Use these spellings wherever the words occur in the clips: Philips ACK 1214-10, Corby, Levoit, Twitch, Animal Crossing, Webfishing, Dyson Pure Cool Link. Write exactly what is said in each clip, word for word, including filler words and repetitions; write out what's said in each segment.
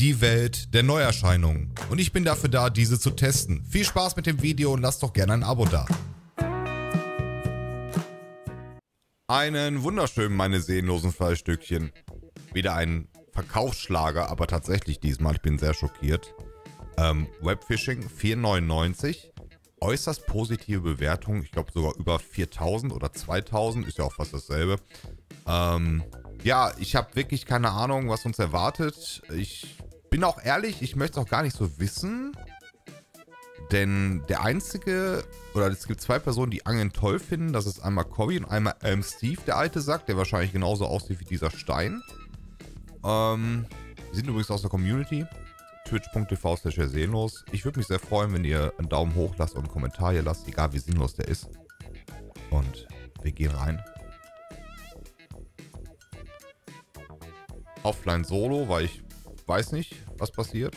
die Welt der Neuerscheinungen. Und ich bin dafür da, diese zu testen. Viel Spaß mit dem Video und lasst doch gerne ein Abo da. Einen wunderschönen, meine seelenlosen Fleischstückchen. Wieder ein Verkaufsschlager, aber tatsächlich diesmal. Ich bin sehr schockiert. Ähm, Webfishing vier neunundneunzig. Äußerst positive Bewertung. Ich glaube sogar über viertausend oder zweitausend. Ist ja auch fast dasselbe. Ähm, ja, ich habe wirklich keine Ahnung, was uns erwartet. Ich bin auch ehrlich, ich möchte es auch gar nicht so wissen. Denn der einzige, oder es gibt zwei Personen, die Angeln toll finden. Das ist einmal Corby und einmal ähm, Steve, der alte Sack, der wahrscheinlich genauso aussieht wie dieser Stein. Ähm, die sind übrigens aus der Community. Twitch punkt t v slash seelenlos. Ich würde mich sehr freuen, wenn ihr einen Daumen hoch lasst und einen Kommentar hier lasst, egal wie sinnlos der ist. Und wir gehen rein. Offline Solo, weil ich weiß nicht, was passiert.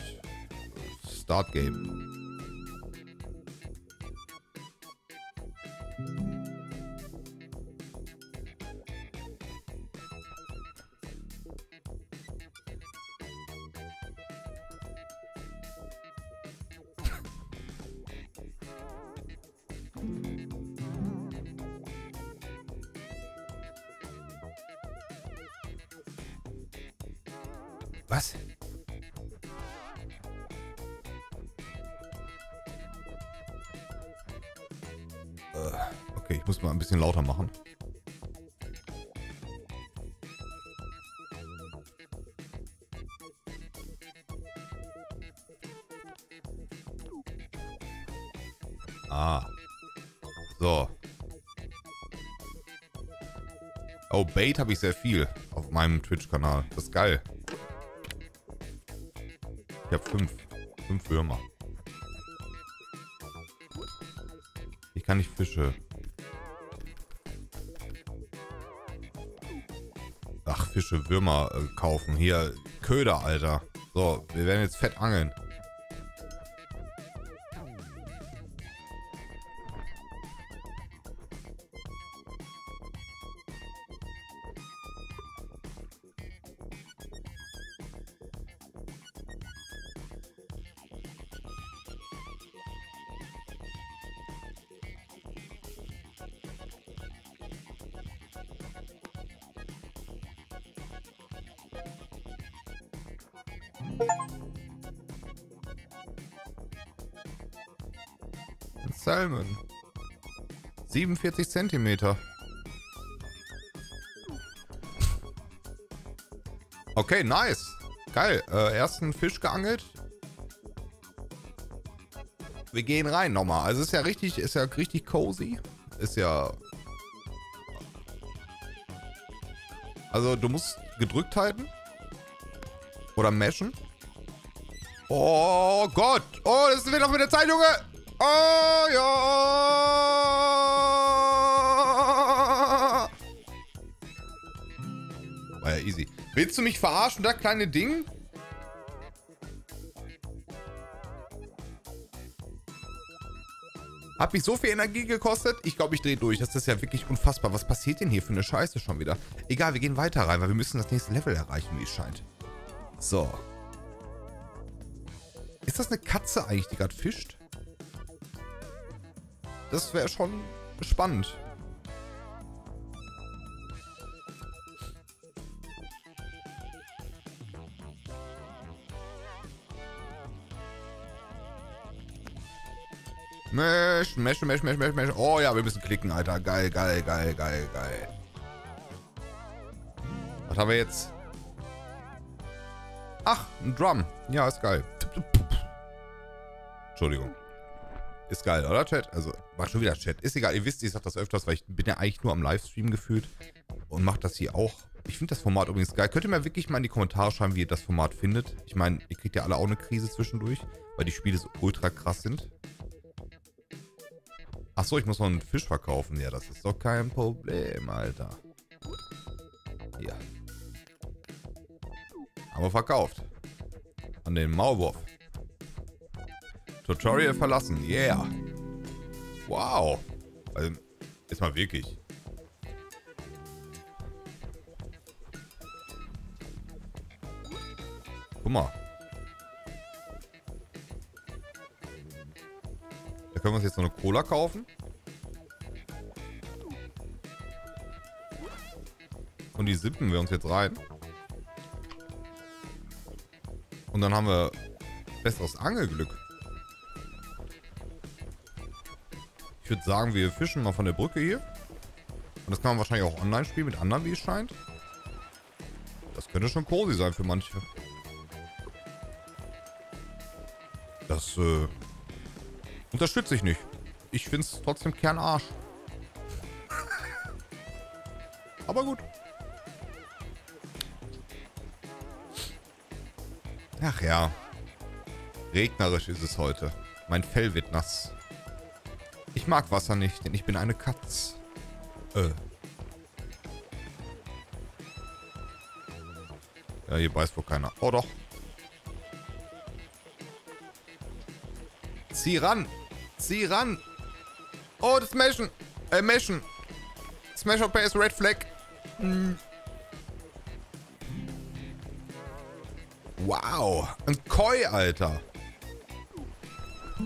Start Game. Was? Okay, ich muss mal ein bisschen lauter machen. Ah. So. Oh, Bait habe ich sehr viel auf meinem Twitch-Kanal. Das ist geil. Ich habe fünf. Fünf Würmer. Ich kann nicht Fische. Ach, Fische, Würmer äh, kaufen. Hier, Köder, Alter. So, wir werden jetzt fett angeln. Salmon. siebenundvierzig Zentimeter. Okay, nice. Geil. Äh, ersten Fisch geangelt. Wir gehen rein nochmal. Also ist ja richtig, ist ja richtig cozy. Ist ja... Also du musst gedrückt halten. Oder mashen. Oh Gott. Oh, das wird doch mit der Zeit, Junge. Oh ja! War ja easy. Willst du mich verarschen, das kleine Ding? Hat mich so viel Energie gekostet? Ich glaube, ich drehe durch. Das ist ja wirklich unfassbar. Was passiert denn hier für eine Scheiße schon wieder? Egal, wir gehen weiter rein, weil wir müssen das nächste Level erreichen, wie es scheint. So. Ist das eine Katze eigentlich, die gerade fischt? Das wäre schon spannend. Mesh, mesh, mesh, mesh, mesh, mesh. Oh ja, wir müssen klicken, Alter. Geil, geil, geil, geil, geil. Was haben wir jetzt? Ach, ein Drum. Ja, ist geil. Entschuldigung. Ist geil, oder Chat? Also, war schon wieder Chat. Ist egal, ihr wisst, ich sag das öfters, weil ich bin ja eigentlich nur am Livestream gefühlt und mache das hier auch. Ich finde das Format übrigens geil. Könnt ihr mir wirklich mal in die Kommentare schreiben, wie ihr das Format findet? Ich meine, ihr kriegt ja alle auch eine Krise zwischendurch, weil die Spiele so ultra krass sind. Achso, ich muss noch einen Fisch verkaufen. Ja, das ist doch kein Problem, Alter. Ja. Haben wir verkauft. An den Maulwurf. Tutorial verlassen, yeah. Wow. Also, jetzt mal wirklich. Guck mal. können wir uns jetzt noch eine Cola kaufen. Und die sippen wir uns jetzt rein. Und dann haben wir besseres Angelglück. Ich würde sagen, wir fischen mal von der Brücke hier. Und das kann man wahrscheinlich auch online spielen mit anderen, wie es scheint. Das könnte schon cozy sein für manche. Das äh, unterstütze ich nicht. Ich finde es trotzdem Kernarsch. Aber gut. Ach ja. Regnerisch ist es heute. Mein Fell wird nass. Ich mag Wasser nicht, denn ich bin eine Katz. Äh. Ja, hier beißt wohl keiner. Oh doch. Zieh ran. Zieh ran. Oh, das Meshen. Äh, Meshen. Smash or Pay ist Red Flag. Hm. Wow. Ein Koi, Alter.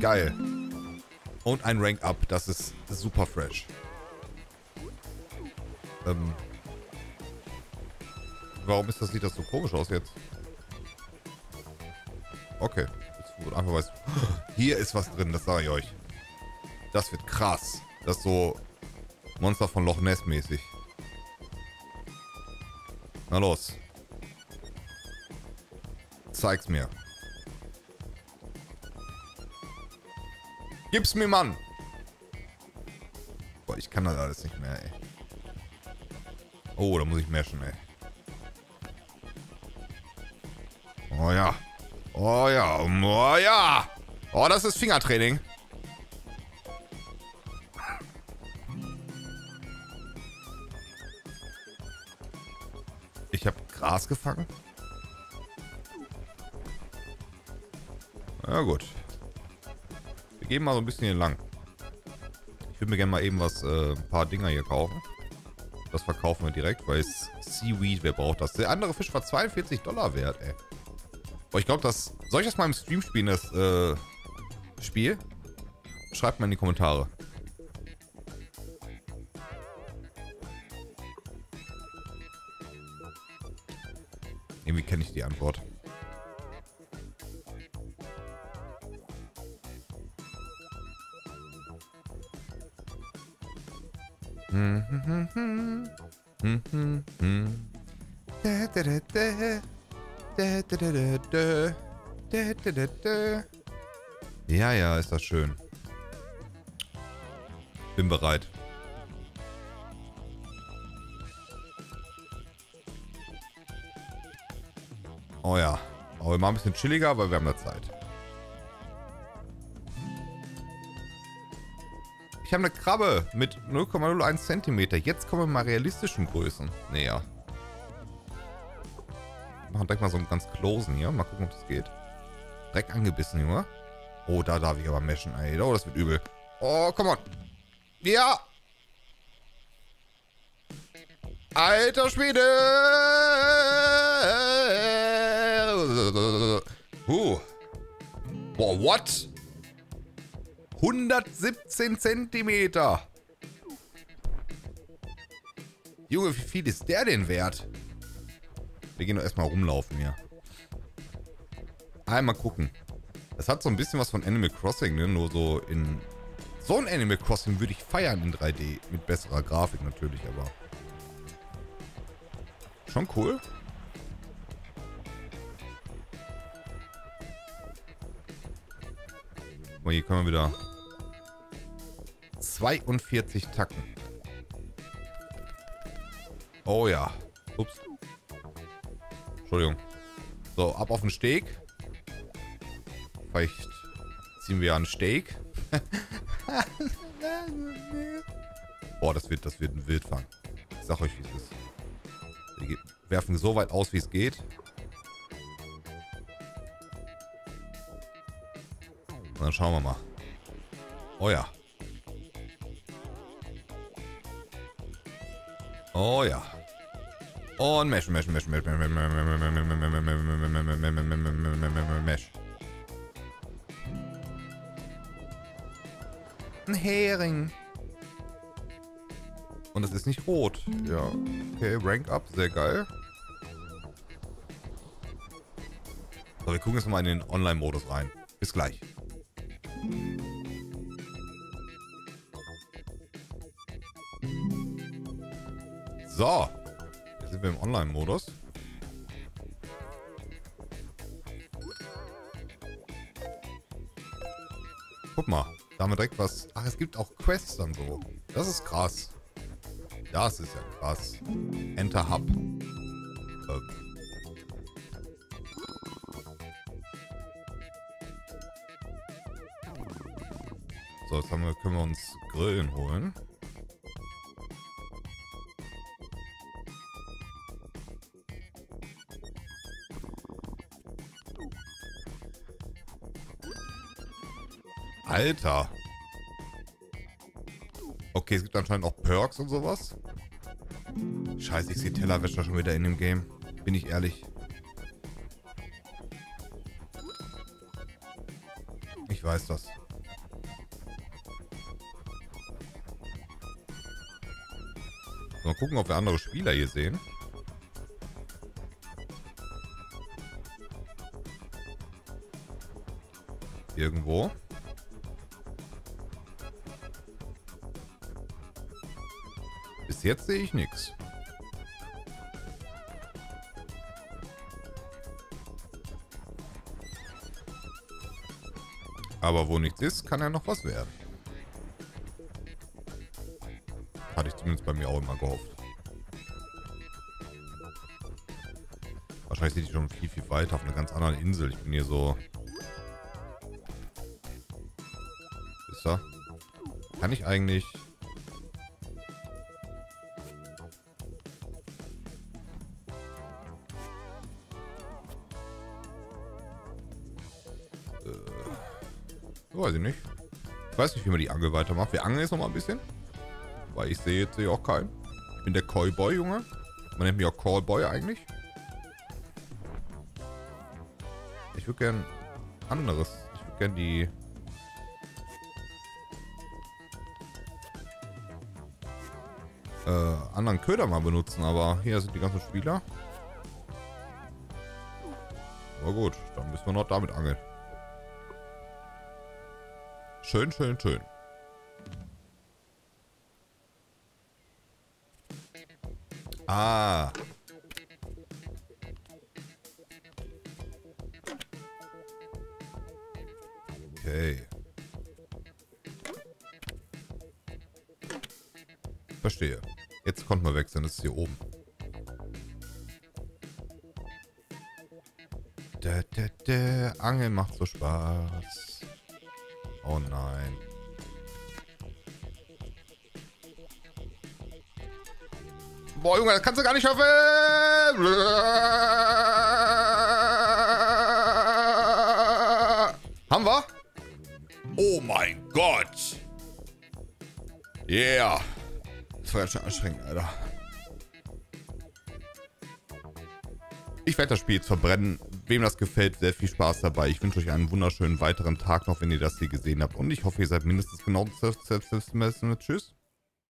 Geil. Und ein Rank Up. Das ist super fresh. Ähm. Warum ist das Lied das so komisch aus jetzt? Okay. Jetzt wird einfach weiß. Hier ist was drin. Das sage ich euch. Das wird krass. Das ist so Monster von Loch Ness mäßig. Na los. Zeig's mir. Gib's mir, Mann! Boah, ich kann das alles nicht mehr, ey. Oh, da muss ich meshen, ey. Oh ja. Oh ja. Oh ja. Oh, das ist Fingertraining. Ich habe Gras gefangen. Na gut. Wir gehen mal so ein bisschen hier lang. Ich würde mir gerne mal eben was, äh, ein paar Dinger hier kaufen. Das verkaufen wir direkt, weil es Seaweed, wer braucht das? Der andere Fisch war zweiundvierzig Dollar wert, ey. Boah, ich glaube, das... Soll ich das mal im Stream spielen, das, äh, Spiel? Schreibt mal in die Kommentare. Irgendwie kenne ich die Antwort. Ja, ja, ist das schön. Bin bereit. Oh ja. Aber wir machen ein bisschen chilliger, weil wir haben ja Zeit. Ich habe eine Krabbe mit null Komma null eins Zentimeter. Jetzt kommen wir mal realistischen Größen näher. Machen direkt mal so einen ganz closen hier. Mal gucken, ob das geht. Direkt angebissen, Junge. Oh, da darf ich aber meshen. Ey. Oh, das wird übel. Oh, come on. Ja. Alter Schwede. Uh. Boah, what? hundertsiebzehn Zentimeter. Junge, wie viel ist der denn wert? Wir gehen doch erstmal rumlaufen hier. Einmal gucken. Das hat so ein bisschen was von Animal Crossing, ne? Nur so in... So ein Animal Crossing würde ich feiern in drei D. Mit besserer Grafik natürlich, aber... Schon cool. Aber hier können wir wieder... zweiundvierzig Tacken. Oh ja. Ups. Entschuldigung. So, ab auf den Steg. Vielleicht ziehen wir ja einen Steg. Boah, das wird, das wird ein Wildfang. Ich sag euch, wie es ist. Wir werfen so weit aus, wie es geht. Und dann schauen wir mal. Oh ja. Oh ja. Und mesh, mesh, mesh, mesh, mesh, mesh, mesh, mesh. Ein Hering. Und es ist nicht rot. Ja. Okay, Rank Up, sehr geil. So, wir gucken jetzt mal in den Online-Modus rein. Bis gleich. So. Jetzt sind wir im Online-Modus. Guck mal. Da haben wir direkt was. Ach, es gibt auch Quests dann so. Das ist krass. Das ist ja krass. Enter Hub. Okay. So, jetzt haben wir, können wir uns Grillen holen. Alter. Okay, es gibt anscheinend auch Perks und sowas. Scheiße, ich sehe Tellerwäscher schon wieder in dem Game. Bin ich ehrlich. Ich weiß das. Mal gucken, ob wir andere Spieler hier sehen. Irgendwo. Bis jetzt sehe ich nichts. Aber wo nichts ist, kann ja noch was werden. Hatte ich zumindest bei mir auch immer gehofft. Wahrscheinlich sind die schon viel, viel weiter auf einer ganz anderen Insel. Ich bin hier so... Ist da? Kann ich eigentlich... Weiß ich nicht. Ich weiß nicht, wie man die Angel weitermacht. Wir angeln jetzt noch mal ein bisschen. Weil ich sehe jetzt sehe auch keinen. Ich bin der Callboy, Junge. Man nennt mich auch Callboy eigentlich. Ich würde gern anderes. Ich würde gern die... Äh, anderen Köder mal benutzen. Aber hier sind die ganzen Spieler. Aber gut, dann müssen wir noch damit angeln. Schön, schön, schön. Ah. Okay. Verstehe. Jetzt konnten wir wechseln, das ist hier oben. Da, da, da. Angeln macht so Spaß. Oh nein. Boah, Junge, das kannst du gar nicht schaffen! Haben wir? Oh mein Gott! Yeah! Das war ja schon anstrengend, Alter. Ich werde das Spiel jetzt verbrennen. Wem das gefällt, sehr viel Spaß dabei. Ich wünsche euch einen wunderschönen weiteren Tag noch, wenn ihr das hier gesehen habt. Und ich hoffe, ihr seid mindestens genau. Tschüss.